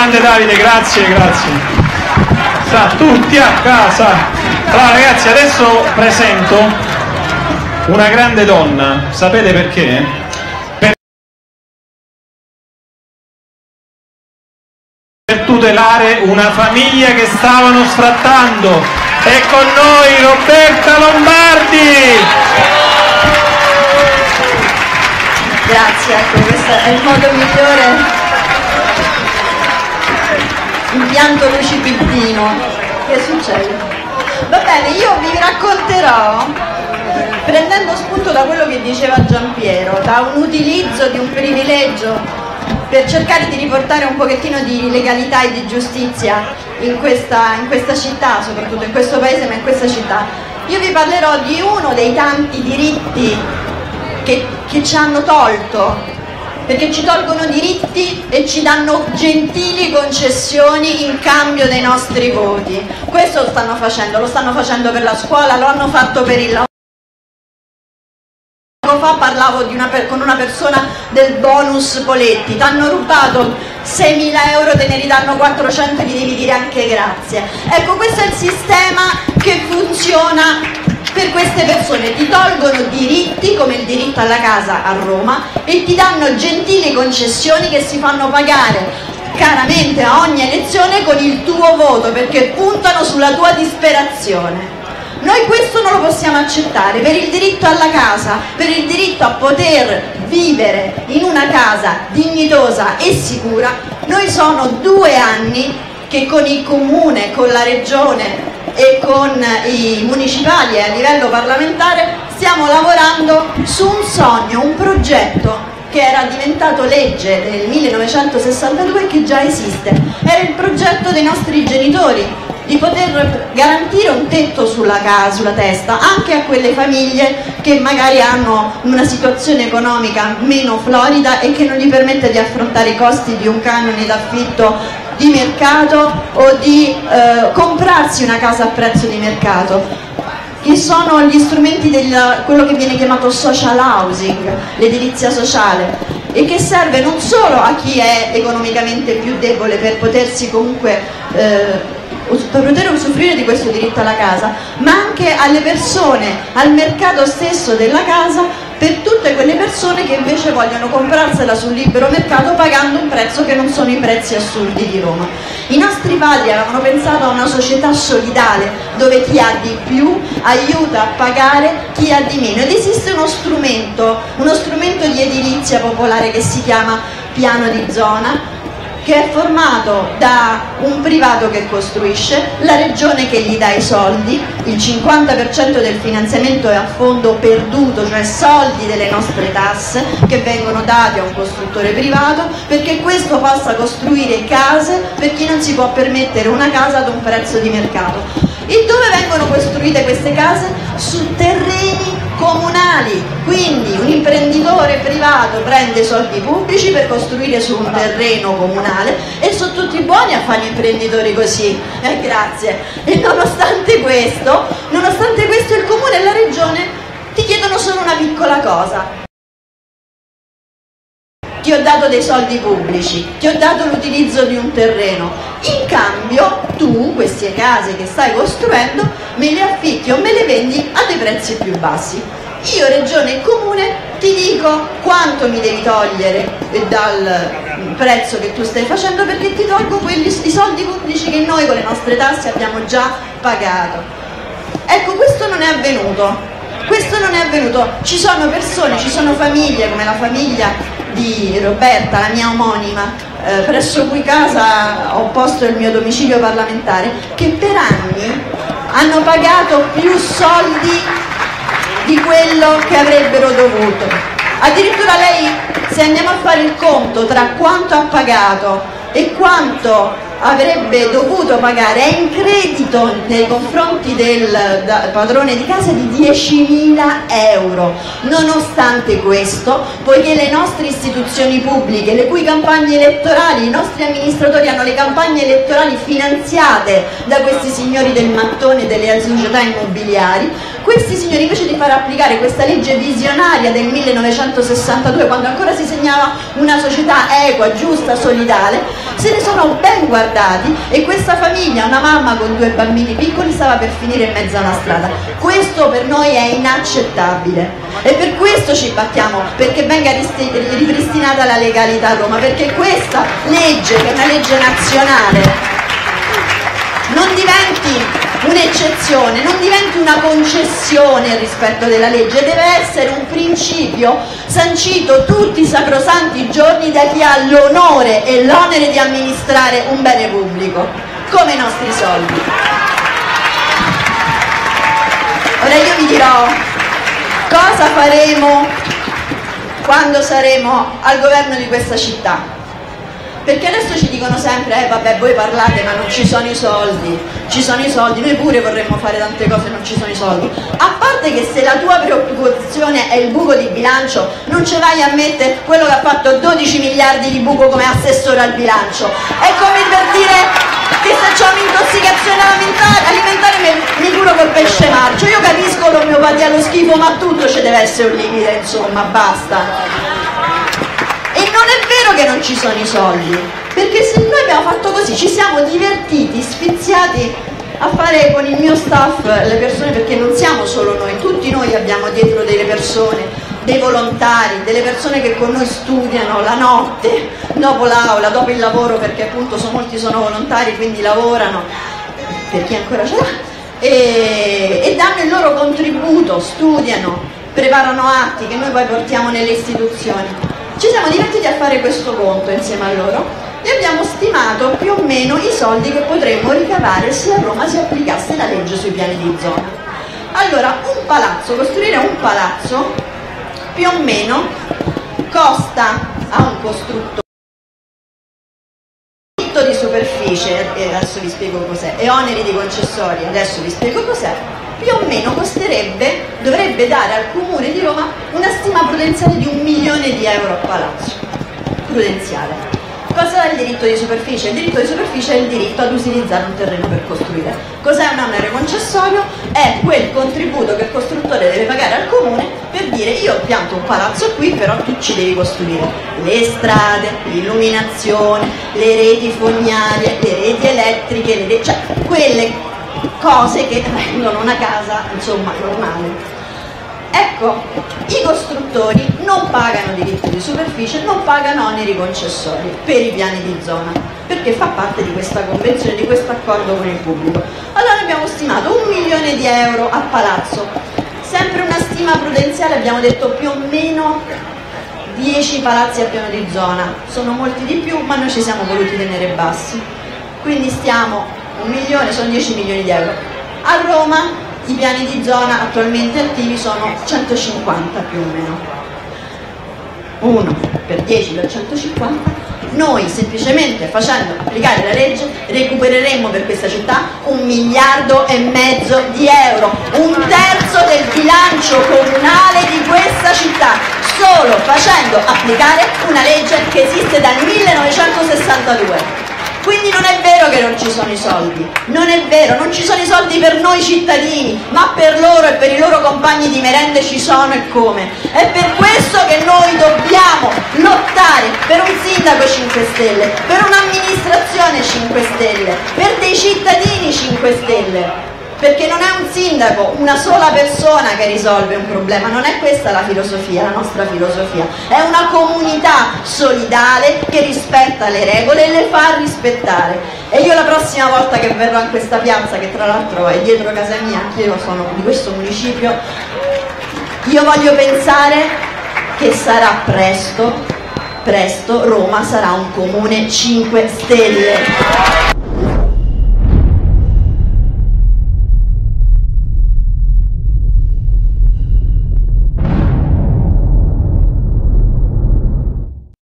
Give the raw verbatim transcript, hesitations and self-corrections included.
Grande Davide, grazie, grazie. Sta tutti a casa. Allora ragazzi, adesso presento una grande donna. Sapete perché? Per, per tutelare una famiglia che stavano sfrattando. È con noi Roberta Lombardi. Grazie, ecco, questo è il modo migliore. Impianto lucipittino. Che succede? Va bene, io vi racconterò, prendendo spunto da quello che diceva Giampiero, da un utilizzo di un privilegio per cercare di riportare un pochettino di legalità e di giustizia in questa, in questa città, soprattutto in questo paese, ma in questa città. Io vi parlerò di uno dei tanti diritti Che, che ci hanno tolto, perché ci tolgono diritti e ci danno gentili concessioni in cambio dei nostri voti. Questo lo stanno facendo, lo stanno facendo per la scuola, lo hanno fatto per il lavoro. Poco fa parlavo di una, con una persona del bonus Poletti, ti hanno rubato seimila euro, te ne ridanno quattrocento e gli devi dire anche grazie. Ecco, questo è il sistema che funziona per queste persone. Ti tolgono diritti come il diritto alla casa a Roma e ti danno gentili concessioni che si fanno pagare caramente a ogni elezione con il tuo voto, perché puntano sulla tua disperazione. Noi questo non lo possiamo accettare. Per il diritto alla casa, per il diritto a poter vivere in una casa dignitosa e sicura, noi sono due anni che con il comune, con la regione e con i municipali e a livello parlamentare stiamo lavorando su un sogno, un progetto che era diventato legge nel millenovecentosessantadue e che già esiste. Era il progetto dei nostri genitori di poter garantire un tetto sulla, casa, sulla testa anche a quelle famiglie che magari hanno una situazione economica meno florida e che non gli permette di affrontare i costi di un canone d'affitto di mercato o di eh, comprarsi una casa a prezzo di mercato, che sono gli strumenti di quello che viene chiamato social housing, l'edilizia sociale, e che serve non solo a chi è economicamente più debole per potersi comunque eh, per poter usufruire di questo diritto alla casa, ma anche alle persone, al mercato stesso della casa, per tutte quelle persone che invece vogliono comprarsela sul libero mercato pagando un prezzo che non sono i prezzi assurdi di Roma. I nostri padri avevano pensato a una società solidale dove chi ha di più aiuta a pagare chi ha di meno, ed esiste uno strumento, uno strumento di edilizia popolare che si chiama piano di zona, che è formato da un privato che costruisce, la regione che gli dà i soldi, il cinquanta per cento del finanziamento è a fondo perduto, cioè soldi delle nostre tasse che vengono dati a un costruttore privato perché questo possa costruire case per chi non si può permettere una casa ad un prezzo di mercato. E dove vengono costruite queste case? Su terreni comunali, quindi un imprenditore privato prende soldi pubblici per costruire su un terreno comunale e sono tutti buoni a fare gli imprenditori così, eh, grazie. E nonostante questo, nonostante questo il comune e la regione ti chiedono solo una piccola cosa. Ti ho dato dei soldi pubblici, ti ho dato l'utilizzo di un terreno, in cambio tu queste case che stai costruendo me le affitti o me le vendi a dei prezzi più bassi. Io regione e comune ti dico quanto mi devi togliere dal prezzo che tu stai facendo, perché ti tolgo quelli, i soldi pubblici che noi con le nostre tasse abbiamo già pagato. Ecco, questo non è avvenuto. Questo non è avvenuto, ci sono persone, ci sono famiglie come la famiglia di Roberta, la mia omonima, eh, presso cui casa ho posto il mio domicilio parlamentare, che per anni hanno pagato più soldi di quello che avrebbero dovuto. Addirittura lei, se andiamo a fare il conto tra quanto ha pagato e quanto avrebbe dovuto pagare, è in credito nei confronti del da, padrone di casa di diecimila euro. Nonostante questo, poiché le nostre istituzioni pubbliche, le cui campagne elettorali, i nostri amministratori hanno le campagne elettorali finanziate da questi signori del mattone delle società immobiliari, questi signori invece di far applicare questa legge visionaria del millenovecentosessantadue, quando ancora si segnava una società equa, giusta, solidale, se ne sono ben guardati, e questa famiglia, una mamma con due bambini piccoli, stava per finire in mezzo a una strada. Questo per noi è inaccettabile e per questo ci battiamo perché venga ripristinata la legalità a Roma, perché questa legge, che è una legge nazionale, non diventi un'eccezione, non diventi una concessione rispetto della legge, deve essere un principio sancito tutti i sacrosanti giorni da chi ha l'onore e l'onere di amministrare un bene pubblico, come i nostri soldi. Ora io vi dirò cosa faremo quando saremo al governo di questa città. Perché adesso ci dicono sempre, eh vabbè, voi parlate ma non ci sono i soldi, ci sono i soldi, noi pure vorremmo fare tante cose, non ci sono i soldi. A parte che se la tua preoccupazione è il buco di bilancio, non ce vai a mettere quello che ha fatto dodici miliardi di buco come assessore al bilancio. È come per dire che se c'è un'intossicazione alimentare mi curo col pesce marcio. Io capisco l'omeopatia, lo schifo, ma tutto ci deve essere un limite, insomma, basta. Che non ci sono i soldi, perché se noi abbiamo fatto così, ci siamo divertiti, sfiziati a fare con il mio staff le persone, perché non siamo solo noi, tutti noi abbiamo dietro delle persone, dei volontari, delle persone che con noi studiano la notte, dopo l'aula, dopo il lavoro, perché appunto sono, molti sono volontari, quindi lavorano, per chi ancora ce l'ha, e, e danno il loro contributo, studiano, preparano atti che noi poi portiamo nelle istituzioni. Ci siamo divertiti a fare questo conto insieme a loro e abbiamo stimato più o meno i soldi che potremmo ricavare se a Roma si applicasse la legge sui piani di zona. Allora, un palazzo, costruire un palazzo più o meno costa a un costruttore di superficie, e adesso vi spiego cos'è, e oneri di concessori, adesso vi spiego cos'è, più o meno costerebbe, dovrebbe dare al Comune di Roma una stima prudenziale di un milione di euro a palazzo. Prudenziale. Cosa è il diritto di superficie? Il diritto di superficie è il diritto ad utilizzare un terreno per costruire. Cos'è un onere concessorio? È quel contributo che il costruttore deve pagare al Comune per dire: io pianto un palazzo qui, però tu ci devi costruire le strade, l'illuminazione, le reti fognarie, le reti elettriche, le reti, cioè quelle cose che rendono una casa, insomma, normale. Ecco, i costruttori non pagano diritti di superficie, non pagano oneri concessori per i piani di zona, perché fa parte di questa convenzione, di questo accordo con il pubblico. Allora abbiamo stimato un milione di euro a palazzo, sempre una stima prudenziale, abbiamo detto più o meno dieci palazzi a piano di zona, sono molti di più, ma noi ci siamo voluti tenere bassi, quindi stiamo... un milione sono dieci milioni di euro. A Roma i piani di zona attualmente attivi sono centocinquanta più o meno. uno per dieci per centocinquanta. Noi semplicemente facendo applicare la legge recupereremmo per questa città un miliardo e mezzo di euro, un terzo del bilancio comunale di questa città, solo facendo applicare una legge che esiste dal millenovecentosessantadue. Quindi non è vero che non ci sono i soldi, non è vero, non ci sono i soldi per noi cittadini, ma per loro e per i loro compagni di merende ci sono, e come. È per questo che noi dobbiamo lottare per un sindaco cinque stelle, per un'amministrazione cinque stelle, per dei cittadini cinque stelle. Perché non è un sindaco, una sola persona che risolve un problema, non è questa la filosofia, la nostra filosofia. È una comunità solidale che rispetta le regole e le fa rispettare. E io la prossima volta che verrò in questa piazza, che tra l'altro è dietro casa mia, anch'io sono di questo municipio, io voglio pensare che sarà presto, presto Roma sarà un comune cinque stelle.